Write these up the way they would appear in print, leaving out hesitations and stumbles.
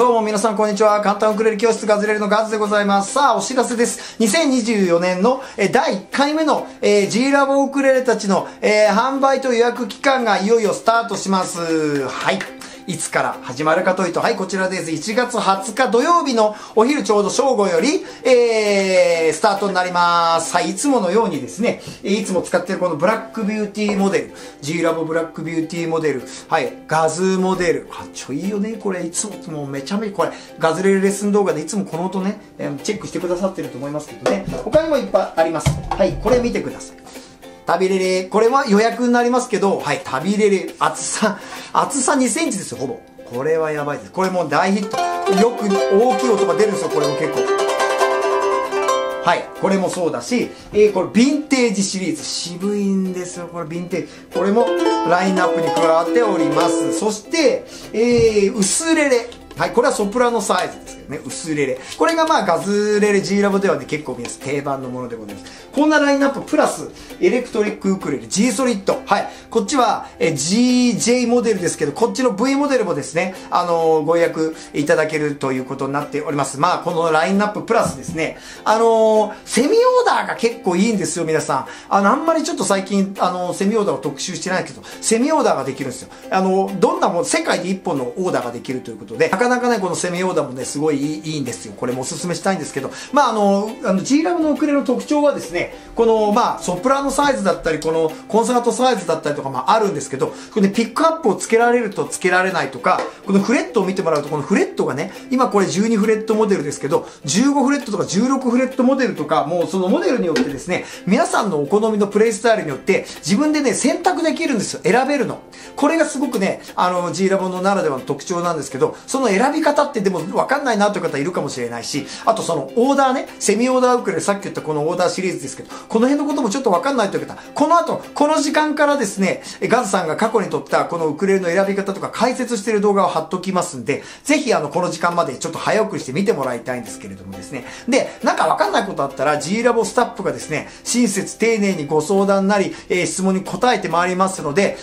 どうも皆さんこんにちは。簡単ウクレレ教室ガズレレのガズでございます。さあ、お知らせです。2024年の第1回目の G ラボウクレレたちの販売と予約期間がいよいよスタートします。はい。いつから始まるかというと、はい、こちらです。1月20日土曜日のお昼ちょうど正午より、スタートになります。はい、いつものようにですね、いつも使っているこのブラックビューティーモデル、G ラボブラックビューティーモデル、はい、ガズモデル、あ、ちょいいよね、これ、いつも、もうめちゃめちゃ、これ、ガズレレレッスン動画でいつもこの音ね、チェックしてくださってると思いますけどね、他にもいっぱいあります。はい、これ見てください。旅レレ、これは予約になりますけど、はい、旅レレ、厚さ2センチですよ、ほぼ。これはやばいです。これも大ヒット。よく大きい音が出るんですよ、これも結構。はい、これもそうだし、これヴィンテージシリーズ。渋いんですよ、これヴィンテージ。これもラインナップに加わっております。そして、薄レレ。はい、これはソプラノサイズですけどね、薄レレ。これがまあガズレレ G ラボではね、結構皆さん定番のものでございます。こんなラインナッププラス、エレクトリックウクレレ G ソリッド。はい、こっちは GJ モデルですけど、こっちの V モデルもですね、ご予約いただけるということになっております。まあ、このラインナッププラスですね、セミオーダーが結構いいんですよ、皆さん。あんまりちょっと最近、セミオーダーを特集してないけど、セミオーダーができるんですよ。どんなもん、世界で1本のオーダーができるということで、なかなかね、このセミオーダーもね、すごいいいんですよ。これもおすすめしたいんですけど、まあ、G ラボのウクレレの特徴はですね、この、まあ、ソプラノサイズだったり、このコンサートサイズだったりとか、まあ、あるんですけど、これね、ピックアップをつけられるとつけられないとか、このフレットを見てもらうと、このフレットがね、今これ12フレットモデルですけど、15フレットとか16フレットモデルとか、もうそのモデルによってですね、皆さんのお好みのプレイスタイルによって、自分でね、選択できるんですよ。選べるの。これがすごくね、G ラボのならではの特徴なんですけど、その選び方ってでも分かんないなという方いるかもしれないし、あとそのオーダーね、セミオーダーウクレレ、さっき言ったこのオーダーシリーズですけど、この辺のこともちょっと分かんないという方、この後、この時間からですね、ガズさんが過去に撮ったこのウクレレの選び方とか解説している動画を貼っときますんで、ぜひこの時間までちょっと早送りして見てもらいたいんですけれどもですね。で、なんか分かんないことあったら G ラボスタッフがですね、親切丁寧にご相談なり、質問に答えてまいりますので、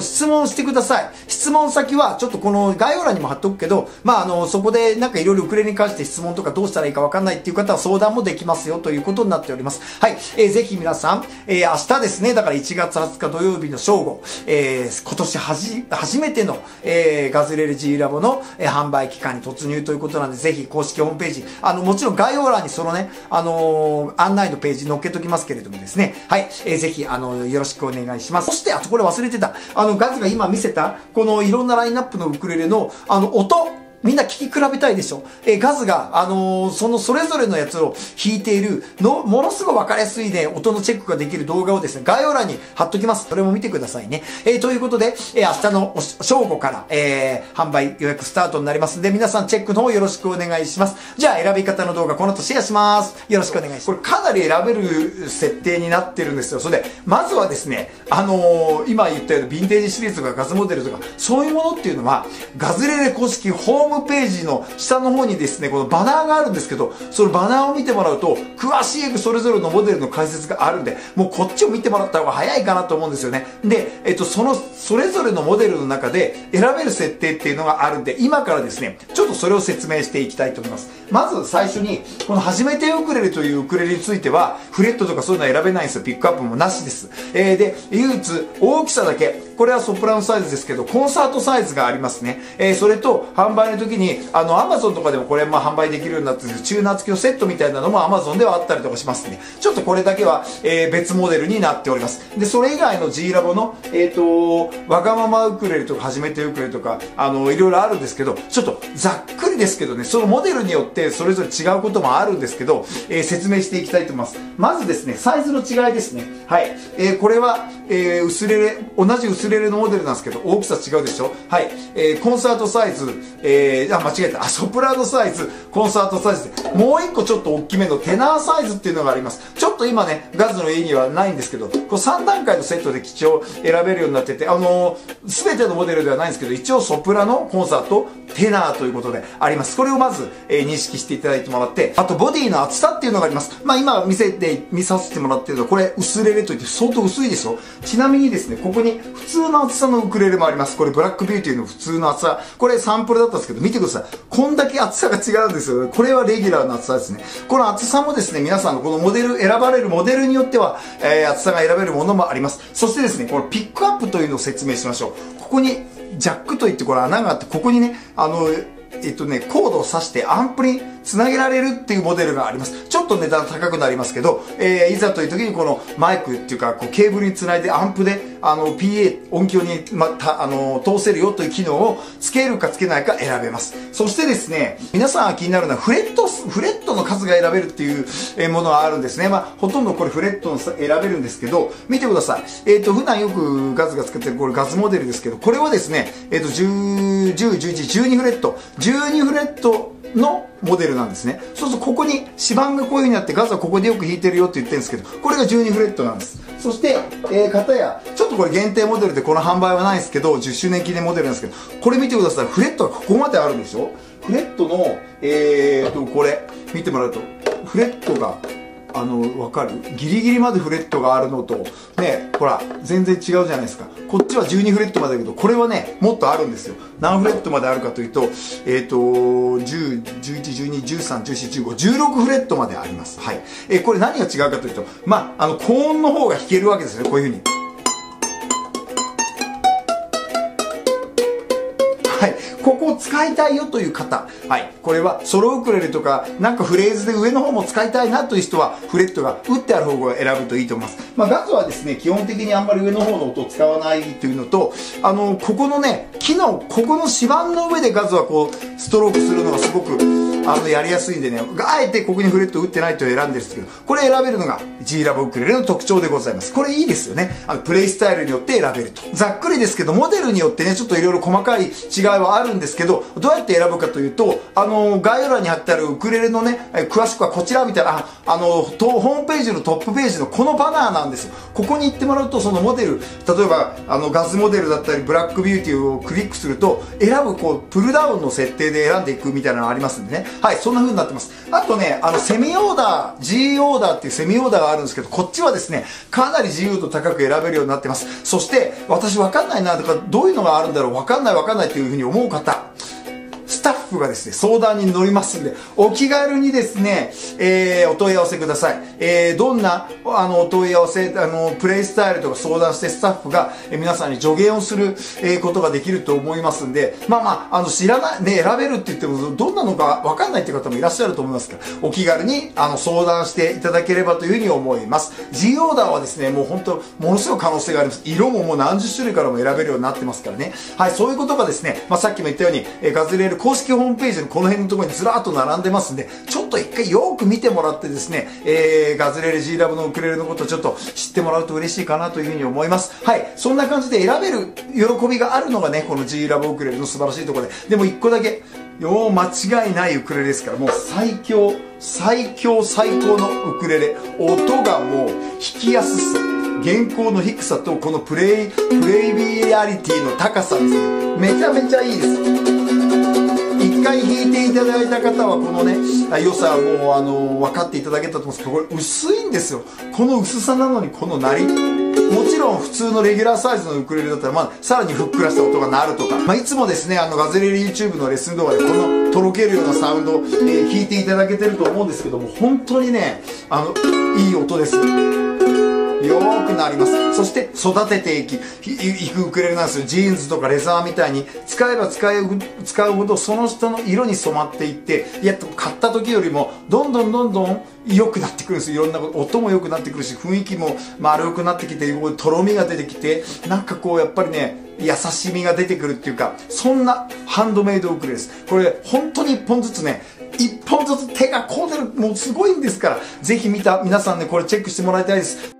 質問してください。質問先はちょっとこの概要欄にも貼っとくけど、まあ、そこでなんかいろいろウクレレに関して質問とかどうしたらいいかわかんないっていう方は相談もできますよということになっております。はい。ぜひ皆さん、明日ですね、だから1月20日土曜日の正午、今年初めての、ガズレレ G ラボの、販売期間に突入ということなんで、ぜひ公式ホームページ、もちろん概要欄にそのね、案内のページ載っけときますけれどもですね、はい。ぜひ、よろしくお願いします。そして、あとこれ忘れてた、ガズが今見せた、このいろんなラインナップのウクレレの、音、みんな聞き比べたいでしょ。ガズが、それぞれのやつを弾いているの、ものすごい分かりやすいね、音のチェックができる動画をですね、概要欄に貼っときます。それも見てくださいね。ということで、明日の正午から、販売予約スタートになりますんで、皆さんチェックの方よろしくお願いします。じゃあ、選び方の動画、この後シェアします。よろしくお願いします。これかなり選べる設定になってるんですよ。それで、まずはですね、今言ったようなヴィンテージシリーズとかガズモデルとか、そういうものっていうのは、ガズレレ公式ホームページの下の方にですね、このバナーがあるんですけど、そのバナーを見てもらうと、詳しくそれぞれのモデルの解説があるんで、もうこっちを見てもらった方が早いかなと思うんですよね。で、それぞれのモデルの中で選べる設定っていうのがあるんで、今からですね、ちょっとそれを説明していきたいと思います。まず最初に、この初めてウクレレというウクレレについては、フレットとかそういうのは選べないんですよ。ピックアップもなしです。で、唯一、大きさだけ、これはソプラノサイズですけど、コンサートサイズがありますね。それと、販売の時に、Amazon とかでもこれ、まあ、販売できるようになってるんですけど、チューナー付きのセットみたいなのも Amazon ではあったりとかしますね。ちょっとこれだけは、別モデルになっております。で、それ以外の G ラボの、わがままウクレレとか、初めてウクレレとか、いろいろあるんですけど、ちょっとざっくりですけどね、そのモデルによってそれぞれ違うこともあるんですけど、説明していきたいと思います。まずですね、サイズの違いですね。はい。これは、薄レレ、同じ薄レレのモデルなんですけど、大きさ違うでしょ。はい。コンサートサイズ、間違えた。ソプラノサイズ、コンサートサイズで、もう一個ちょっと大きめのテナーサイズっていうのがあります。ちょっと今ね、ガズの家にはないんですけど、こう3段階のセットで基調を選べるようになってて、すべてのモデルではないんですけど、一応ソプラノ、コンサート、テナーということであります。これをまず、認識していただいてもらって、あとボディの厚さっていうのがあります。まあ今見させてもらってるのは、これ薄レレといって相当薄いでしょ。ちなみにですね、ここに普通の厚さのウクレレもあります。これブラックビューティーの普通の厚さ。これサンプルだったんですけど、見てください。こんだけ厚さが違うんですよ。これはレギュラーの厚さですね。この厚さもですね、皆さんのこのモデル、選ばれるモデルによっては、厚さが選べるものもあります。そしてですね、このピックアップというのを説明しましょう。ここにジャックといって、これ穴があって、ここにね、コードを挿してアンプにつなげられるっていうモデルがあります。ちょっと値段高くなりますけど、いざという時にこのマイクっていうか、こうケーブルにつないでアンプで、PA 音響に、通せるよという機能をつけるかつけないか選べます。そしてですね、皆さんが気になるのはフレットの数が選べるっていうものがあるんですね。まあ、ほとんどこれフレットの選べるんですけど、見てください。普段よくガズが使ってるこれガズモデルですけど、これはですね、10、11、12フレット。12フレットのモデルなんですね。そうするとここに指板がこういう風になって、ガズはここでよく弾いてるよって言ってるんですけど、これが12フレットなんです。そして、片や、ちょっとこれ限定モデルでこの販売はないんですけど、10周年記念モデルなんですけど、これ見てください。フレットがここまであるでしょ。フレットの、これ、見てもらうと、フレットが、わかる？ギリギリまでフレットがあるのと、ね、ほら、全然違うじゃないですか。こっちは12フレットまでだけど、これはね、もっとあるんですよ。何フレットまであるかというと、10、11、12、13、14、15、16フレットまであります。はい。これ何が違うかというと、まあ、高音の方が弾けるわけですね。こういうふうに。はい、ここを使いたいよという方、はい、これはソロウクレレとかなんかフレーズで上の方も使いたいなという人はフレットが打ってある方を選ぶといいと思います。まあ、ガズはですね、基本的にあんまり上の方の音を使わないというのと、ここのね、木のここの指板の上でガズはこうストロークするのがすごくやりやすいんでね、あえてここにフレット打ってないと選んでるんですけど、これ選べるのが G ラボウクレレの特徴でございます。これいいですよね。プレイスタイルによって選べると。ざっくりですけど、モデルによってね、ちょっといろいろ細かい違いはあるんですけど、どうやって選ぶかというと、概要欄に貼ってあるウクレレのね、詳しくはこちらみたいな、ホームページのトップページのこのバナーなんですよ。ここに行ってもらうと、そのモデル、例えば、ガズモデルだったり、ブラックビューティーをクリックすると、選ぶ、こう、プルダウンの設定で選んでいくみたいなのがありますんでね。はい、そんな風になってます。あとね、セミオーダー、G オーダーっていうセミオーダーがあるんですけど、こっちはですね、かなり自由度高く選べるようになってます。そして、私わかんないな、とか、どういうのがあるんだろう、わかんないという風に思う方、スタッフがですね、相談に乗りますんで、お気軽にですね、お問い合わせください。どんな、お問い合わせ、プレイスタイルとか相談してスタッフが、皆さんに助言をする、ことができると思いますんで、まあまあ、知らない、ね、選べるって言っても、どんなのかわかんないって方もいらっしゃると思いますから、お気軽に、相談していただければというふうに思います。Gオーダーはですね、もう本当、ものすごい可能性があります。色ももう何十種類からも選べるようになってますからね。はい、そういうことがですね、まあさっきも言ったように、ガズレレ公式ホームページのこの辺のところにずらっと並んでますんで、ちょっと一回よく見てもらってですね、ガズレレ G ラボのウクレレのことをちょっと知ってもらうと嬉しいかなというふうに思います。はい。そんな感じで選べる喜びがあるのがね、この G ラボウクレレの素晴らしいところで。でも一個だけ、間違いないウクレレですから、もう最高のウクレレ。音がもう弾きやすさ。原稿の低さとこのプレイビリティの高さですね。めちゃめちゃいいです。一回弾いていただいた方はこのね、良さはもう分かっていただけたと思うんですけど、これ薄いんですよ。この薄さなのにこの鳴り。もちろん普通のレギュラーサイズのウクレレだったら、まあ、さらにふっくらした音が鳴るとか、まあ、いつもですね、ガズレレ YouTube のレッスン動画でこのとろけるようなサウンドを弾いていただけてると思うんですけども、本当にね、いい音です。よーくなります。そして育てていくウクレレなんですよ。ジーンズとかレザーみたいに使えば使うほどその人の色に染まっていって、いや、買った時よりもどんどん良くなってくるんですよ。いろんなこと、音も良くなってくるし、雰囲気も丸くなってきて、とろみが出てきて、なんかこうやっぱりね、優しみが出てくるっていうか、そんなハンドメイドウクレレです。これ本当に1本ずつね、1本ずつ手が込んでる、もうすごいんですから、ぜひ皆さんね、これチェックしてもらいたいです。